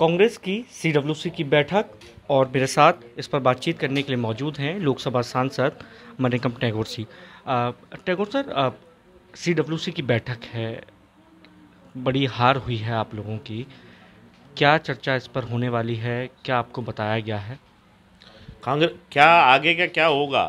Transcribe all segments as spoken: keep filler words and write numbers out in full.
कांग्रेस की सी W C की बैठक, और मेरे साथ इस पर बातचीत करने के लिए मौजूद हैं लोकसभा सांसद Manickam Tagore ji. Tagore sir, C W C की बैठक है, बड़ी हार हुई है आप लोगों की, क्या चर्चा इस पर होने वाली है, क्या आपको बताया गया है? कांग्रेस क्या आगे का क्या होगा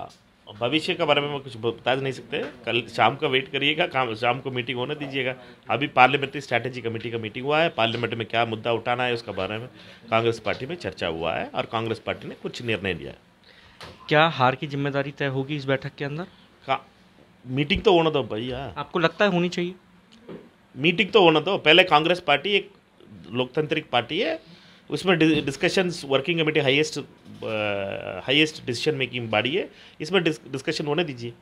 भविष्य के बारे में मैं कुछ बता नहीं सकते। कल शाम का वेट करिएगा, शाम को मीटिंग होने दीजिएगा। अभी पार्लियामेंट्री स्ट्रैटेजी कमेटी का मीटिंग हुआ है, पार्लियामेंट में क्या मुद्दा उठाना है उसके बारे में कांग्रेस पार्टी में चर्चा हुआ है और कांग्रेस पार्टी ने कुछ निर्णय लिया है। क्या हार की जिम्मेदारी तय होगी इस बैठक के अंदर? का मीटिंग तो होना दो भैया, आपको लगता है होनी चाहिए? मीटिंग तो होना दो। पहले कांग्रेस पार्टी एक लोकतांत्रिक पार्टी है, उसमें discussions working committee highest highest decision making body है, इसमें डिस्कशन होने दीजिए।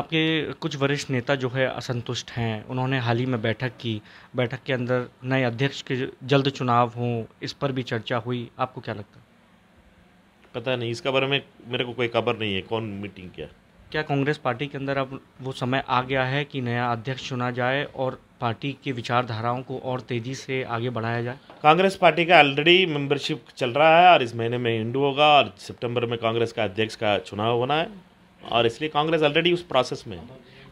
आपके कुछ वरिष्ठ नेता जो है असंतुष्ट हैं, उन्होंने हाल ही में बैठक की, बैठक के अंदर नए अध्यक्ष के जल्द चुनाव हों, इस पर भी चर्चा हुई, आपको क्या लगता है? पता नहीं, इसका बारे में मेरे को कोई खबर नहीं है, कौन मीटिंग क्या। क्या कांग्रेस पार्टी के अंदर अब वो समय आ गया है कि नया अध्यक्ष चुना जाए और पार्टी की विचारधाराओं को और तेज़ी से आगे बढ़ाया जाए? कांग्रेस पार्टी का ऑलरेडी मेंबरशिप चल रहा है और इस महीने में एंड होगा और सितंबर में कांग्रेस का अध्यक्ष का चुनाव होना है और इसलिए कांग्रेस ऑलरेडी उस प्रोसेस में है।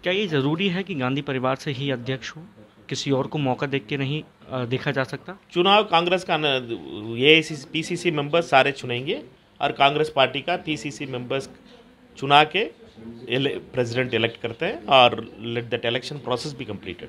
क्या ये ज़रूरी है कि गांधी परिवार से ही अध्यक्ष हो, किसी और को मौका देख के नहीं देखा जा सकता? चुनाव कांग्रेस का A P C C members सारे चुनेंगे और कांग्रेस पार्टी का पी सी सी मेम्बर्स चुना के प्रेसिडेंट इलेक्ट करते हैं और लेट दैट इलेक्शन प्रोसेस भी कंप्लीटेड।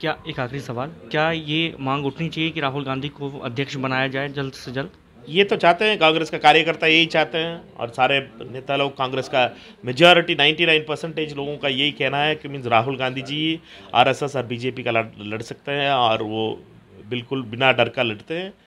क्या एक आखिरी सवाल, क्या ये मांग उठनी चाहिए कि राहुल गांधी को अध्यक्ष बनाया जाए जल्द से जल्द? ये तो चाहते हैं कांग्रेस का कार्यकर्ता, यही चाहते हैं और सारे नेता लोग, कांग्रेस का मेजॉरिटी निन्यानवे परसेंटेज लोगों का यही कहना है कि means Rahul Gandhi ji R S S और बीजेपी का लड़ सकते हैं और वो बिल्कुल बिना डर का लड़ते हैं।